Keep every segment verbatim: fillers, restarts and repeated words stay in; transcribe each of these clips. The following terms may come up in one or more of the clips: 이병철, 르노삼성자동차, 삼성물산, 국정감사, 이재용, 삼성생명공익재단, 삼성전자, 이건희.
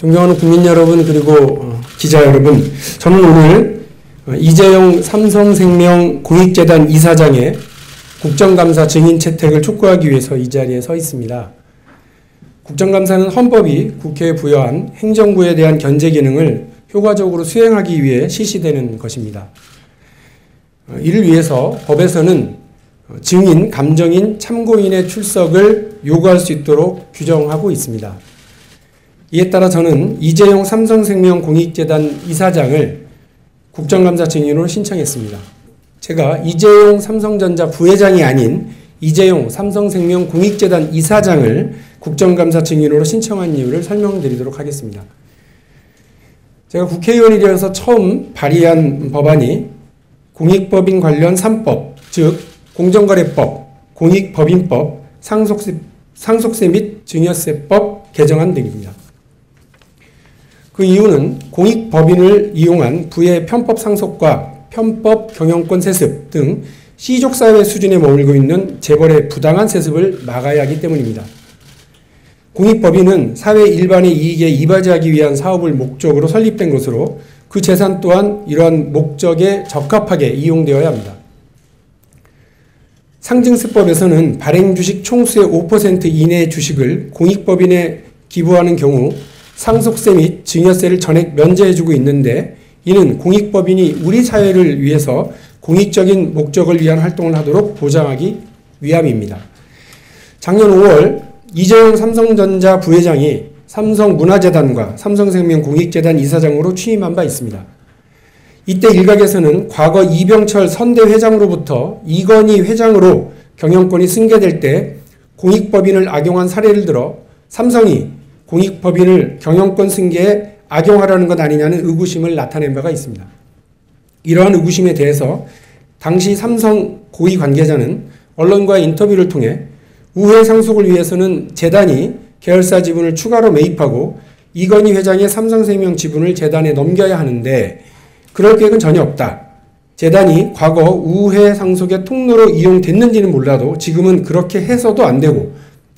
존경하는 국민 여러분, 그리고 기자 여러분, 저는 오늘 이재용 삼성생명공익재단 이사장의 국정감사 증인 채택을 촉구하기 위해서 이 자리에 서 있습니다. 국정감사는 헌법이 국회에 부여한 행정부에 대한 견제 기능을 효과적으로 수행하기 위해 실시되는 것입니다. 이를 위해서 법에서는 증인, 감정인, 참고인의 출석을 요구할 수 있도록 규정하고 있습니다. 이에 따라 저는 이재용 삼성생명공익재단 이사장을 국정감사 증인으로 신청했습니다. 제가 이재용 삼성전자 부회장이 아닌 이재용 삼성생명공익재단 이사장을 국정감사 증인으로 신청한 이유를 설명드리도록 하겠습니다. 제가 국회의원이 되어서 처음 발의한 법안이 공익법인 관련 삼 법, 즉 공정거래법, 공익법인법, 상속세, 상속세 및 증여세법 개정안 등입니다. 그 이유는 공익법인을 이용한 부의 편법 상속과 편법 경영권 세습 등 씨족사회 수준에 머물고 있는 재벌의 부당한 세습을 막아야 하기 때문입니다. 공익법인은 사회 일반의 이익에 이바지하기 위한 사업을 목적으로 설립된 것으로 그 재산 또한 이러한 목적에 적합하게 이용되어야 합니다. 상증세법에서는 발행주식 총수의 오 퍼센트 이내의 주식을 공익법인에 기부하는 경우 상속세 및 증여세를 전액 면제해주고 있는데, 이는 공익법인이 우리 사회를 위해서 공익적인 목적을 위한 활동을 하도록 보장하기 위함입니다. 작년 오월 이재용 삼성전자 부회장이 삼성문화재단과 삼성생명공익재단 이사장으로 취임한 바 있습니다. 이때 일각에서는 과거 이병철 선대회장으로부터 이건희 회장으로 경영권이 승계될 때 공익법인을 악용한 사례를 들어 삼성이 공익법인을 경영권 승계에 악용하려는 것 아니냐는 의구심을 나타낸 바가 있습니다. 이러한 의구심에 대해서 당시 삼성 고위 관계자는 언론과의 인터뷰를 통해 우회 상속을 위해서는 재단이 계열사 지분을 추가로 매입하고 이건희 회장의 삼성생명 지분을 재단에 넘겨야 하는데 그럴 계획은 전혀 없다. 재단이 과거 우회 상속의 통로로 이용됐는지는 몰라도 지금은 그렇게 해서도 안 되고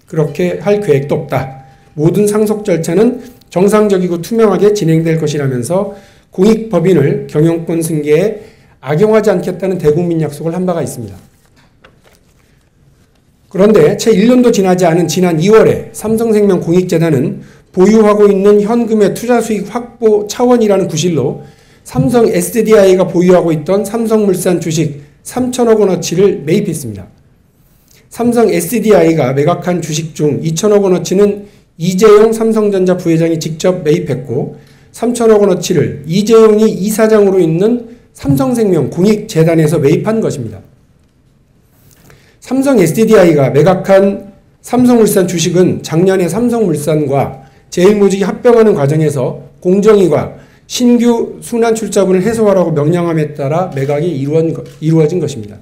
그렇게 할 계획도 없다. 모든 상속 절차는 정상적이고 투명하게 진행될 것이라면서 공익법인을 경영권 승계에 악용하지 않겠다는 대국민 약속을 한 바가 있습니다. 그런데 채 일 년도 지나지 않은 지난 이월에 삼성생명공익재단은 보유하고 있는 현금의 투자 수익 확보 차원이라는 구실로 삼성 에스디아이가 보유하고 있던 삼성물산 주식 삼천억 원어치를 매입했습니다. 삼성 에스디아이가 매각한 주식 중 이천억 원어치는 이재용 삼성전자 부회장이 직접 매입했고 삼천억 원어치를 이재용이 이사장으로 있는 삼성생명공익재단에서 매입한 것입니다. 삼성 에스디아이가 매각한 삼성물산 주식은 작년에 삼성물산과 제일모직이 합병하는 과정에서 공정위가 신규 순환출자분을 해소하라고 명령함에 따라 매각이 이루어진 것입니다.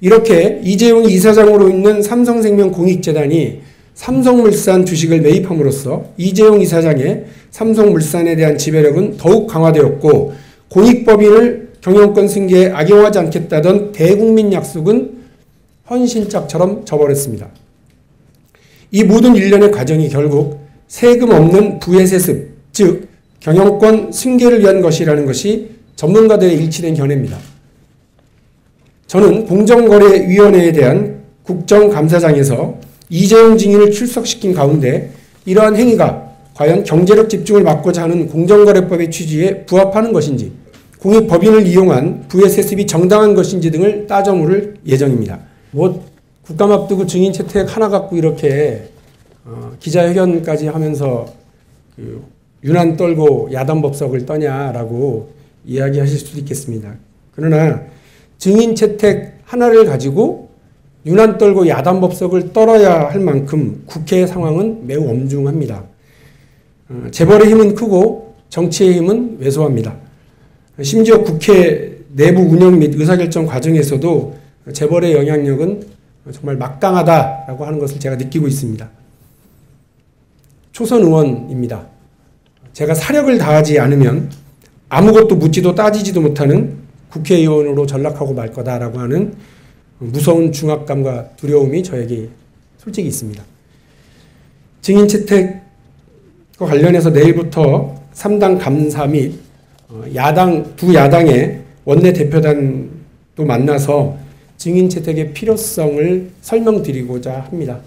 이렇게 이재용 이사장으로 있는 삼성생명공익재단이 삼성물산 주식을 매입함으로써 이재용 이사장의 삼성물산에 대한 지배력은 더욱 강화되었고 공익법인을 경영권 승계에 악용하지 않겠다던 대국민 약속은 헌신짝처럼 저버렸습니다. 이 모든 일련의 과정이 결국 세금 없는 부의 세습, 즉 경영권 승계를 위한 것이라는 것이 전문가들의 일치된 견해입니다. 저는 공정거래위원회에 대한 국정감사장에서 이재용 증인을 출석시킨 가운데 이러한 행위가 과연 경제력 집중을 막고자 하는 공정거래법의 취지에 부합하는 것인지, 공익법인을 이용한 부의 세습이 정당한 것인지 등을 따져물을 예정입니다. 뭐 국감 앞두고 증인 채택 하나 갖고 이렇게 어, 기자회견까지 하면서 그 유난 떨고 야단법석을 떠냐라고 이야기하실 수도 있겠습니다. 그러나 증인 채택 하나를 가지고 유난 떨고 야단법석을 떨어야 할 만큼 국회의 상황은 매우 엄중합니다. 어, 재벌의 힘은 크고 정치의 힘은 왜소합니다. 심지어 국회 내부 운영 및 의사결정 과정에서도 재벌의 영향력은 정말 막강하다라고 하는 것을 제가 느끼고 있습니다. 초선 의원입니다. 제가 사력을 다하지 않으면 아무것도 묻지도 따지지도 못하는 국회의원으로 전락하고 말 거다라고 하는 무서운 중압감과 두려움이 저에게 솔직히 있습니다. 증인 채택 관련해서 내일부터 삼당 감사 및 야당, 두 야당의 원내대표단도 만나서 증인 채택의 필요성을 설명드리고자 합니다.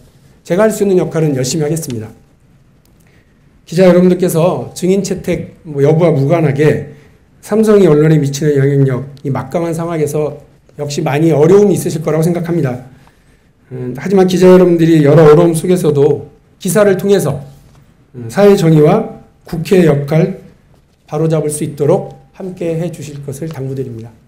제가 할 수 있는 역할은 열심히 하겠습니다. 기자 여러분들께서 증인 채택 여부와 무관하게 삼성이 언론에 미치는 영향력, 이 막강한 상황에서 역시 많이 어려움이 있으실 거라고 생각합니다. 음, 하지만 기자 여러분들이 여러 어려움 속에서도 기사를 통해서 사회 정의와 국회의 역할 바로잡을 수 있도록 함께 해주실 것을 당부드립니다.